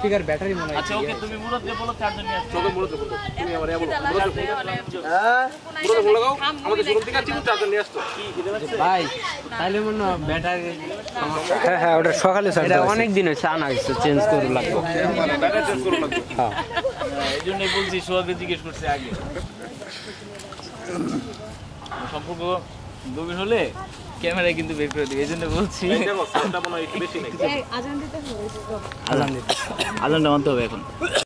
Speaker battery মনে আছে। আচ্ছা ওকে তুমি মুরত দিয়ে বলো চার্জার নিয়ে আসো। ওকে মুরত দিয়ে বলো তুমি আমারে বলো মুরত দিয়ে বলো হ্যাঁ মুরত বলো গাও আমাদের শোরুম থেকে আছে চার্জার নিয়ে আসো ভাই। তাইলে মনে ব্যাটারি সমস্যা। হ্যাঁ হ্যাঁ ওটা সকালে চার্জ এটা অনেক দিন হইছে আনা হইছে চেঞ্জ করব লাগবে। ওকে মানে ব্যাটারি চেঞ্জ করব লাগবে। হ্যাঁ এইজন্যই বলছি সোহাগকে জিজ্ঞেস করতে আগে সম্পর্ক দুদিন হলে ক্যামেরা কিন্তু বের করে দিই এইজন্য বলছি। এটা বক্সটা মনে হয় একটু বেশি নাকি? আজান দিতে হবে। আজান দিতে আজানটা অন্ত হবে এখন।